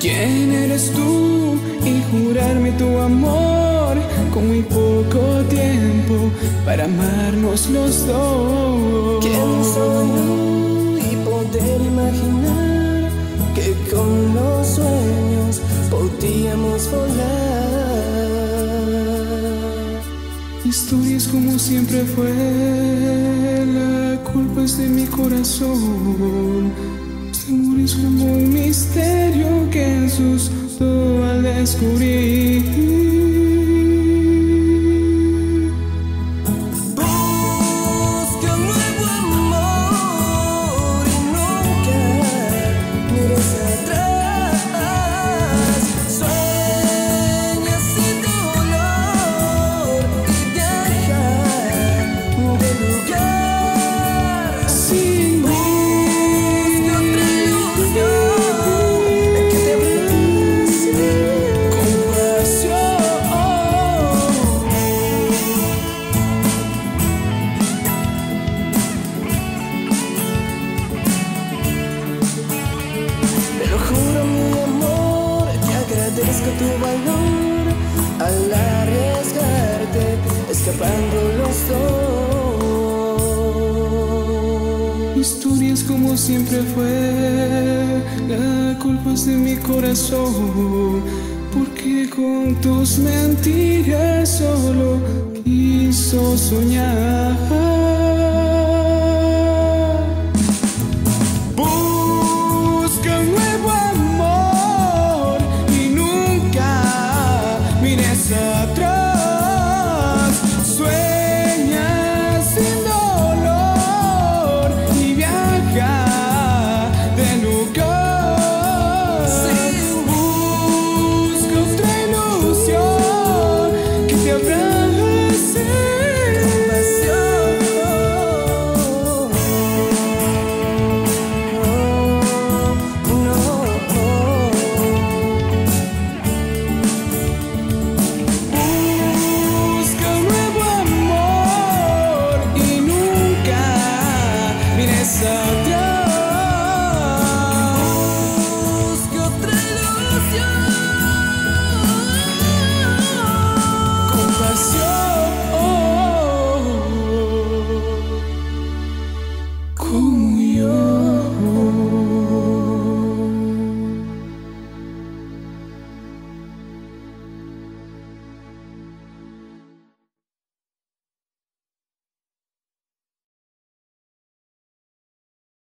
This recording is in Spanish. ¿Quién eres tú? Y jurarme tu amor con muy poco tiempo para amarnos los dos. ¿Quién soy yo? Y poder imaginar que con los sueños podíamos volar. Historias como siempre fue, la culpa es de mi corazón. Es como un misterio que en sus ojos al descubrir. Historias como siempre fue, la culpa es de mi corazón, porque con tus mentiras solo quiso soñar.